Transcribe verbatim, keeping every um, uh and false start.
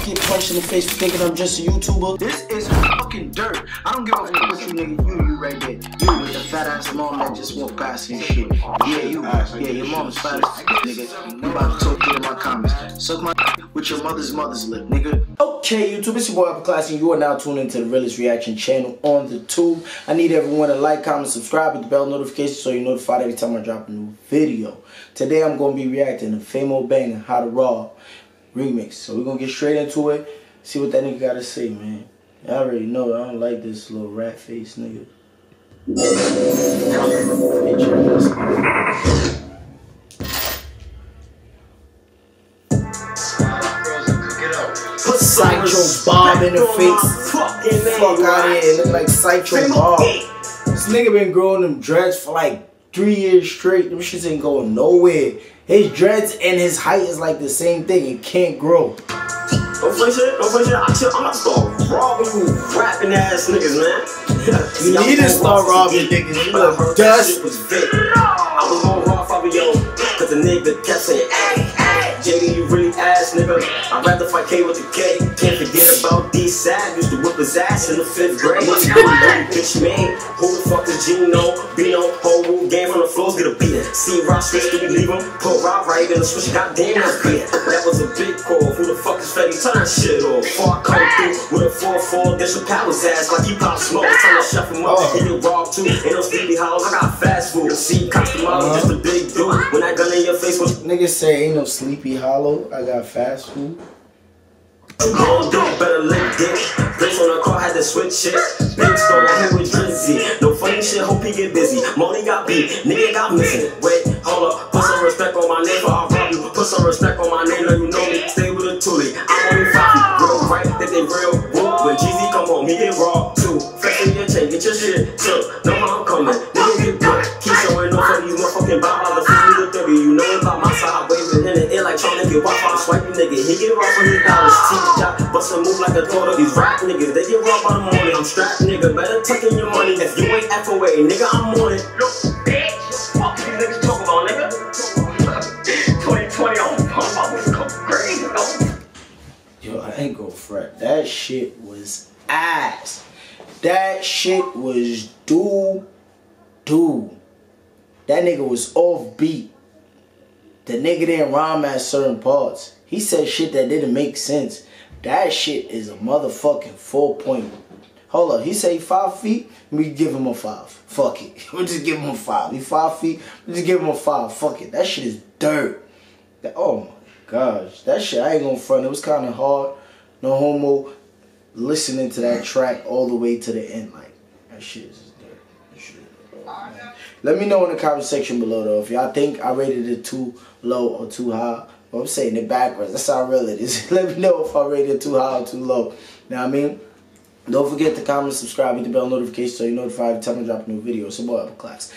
fucking punched in the face for thinking I'm just a YouTuber. This is fucking dirt. I don't give a fuck with you, nigga. You, you right there. You with the fat ass mom that just walked past and shit. Yeah, you. Yeah, your mom's fat ass, nigga. You about to talk to in my comments. Suck my with your mother's mother's lip, nigga. Okay, YouTube, it's your boy Upper Class, and you are now tuned into the Realest Reaction channel on the tube. I need everyone to like, comment, subscribe, with the bell notification so you're notified every time I drop a new video. Today, I'm going to be reacting to Famo Banga, How to Rob remix. So we're going to get straight into it, see what that nigga got to say, man. I already know, I don't like this little rat face nigga. Put Psycho Bob in the face. Fuck out of here, look like Psycho Bob. This nigga been growing them dreads for like three years straight. Them shits ain't going nowhere. His dreads and his height is like the same thing. It can't grow. Don't play shit, don't play shit. I tell, I'm not gonna rob you rapping ass niggas, man. You need to start robbing niggas. You know, dust was big. I was gonna rob Fabio, cause the nigga kept saying, hey, hey, J D, you really ass nigga. I'd rather fight K with the K. Can't forget about D Sad, used to whip his ass in the fifth grade. What's going on, bitch, man? Who the fuck is Gino? Bino, whole game on the floors, get a beat. See Rob switch, do we leave him? Pull Rob right in the switch, goddamn, that's beat. That was a big call. Who the fuck is Fetty? Turn shit off. Far come through with a four four, that's your power's ass like you pop smoke. Tell him shut him up, hit it raw too. Ain't no Stevie Hollows, I got fast food. See, cops the model, just a big dude. When that gun in your face was. Niggas say ain't no Sleepy Hollow, I got fast food. Gold dope, better lick dick. Bitch on the car, had to switch shit. Big story, I hit with Drizzy. No funny shit, hope he get busy. Money got beat, nigga got missing. Wait, hold up, put some respect on my name, or I'll rob you. Put some respect on my name, now you know me. Stay with a Tully. I only five real right, that they real wood. When G Z come on, he get raw too. Flexing your chain, get your shit took. Know how I'm coming, nigga get good. Keep showing no funny, you motherfucking bow out of the thirty. You know it by my side, waving in the air like trying to get wife on swiping nigga. He get raw for his dollars. Bust and move like a thought of these rap niggas. They get robbed by the morning. I'm strapped, nigga. Better tuck in your money. If you ain't F O A, nigga, I'm on it. Look, bitch, what the fuck these niggas talk about, nigga? twenty twenty, I'm fucking crazy, yo. Yo, I ain't gonna fret. That shit was ass. That shit was doo doo. That nigga was off beat. The nigga didn't rhyme at certain parts. He said shit that didn't make sense. That shit is a motherfucking four point. Hold up, he say five feet. We give him a five. Fuck it. We just give him a five. He five feet. We just give him a five. Fuck it. That shit is dirt. That, oh my gosh, that shit. I ain't gonna front. It was kind of hard. No homo. Listening to that track all the way to the end, like that shit is dirt. That shit is dirt. Oh, let me know in the comment section below though if y'all think I rated it too low or too high. Well, I'm saying it backwards. That's how real it is. Let me know if I rated it too high or too low. Know what I mean? Don't forget to comment, subscribe, hit the bell notification so you're notified every time I drop a new video. It's your boy Upper Class.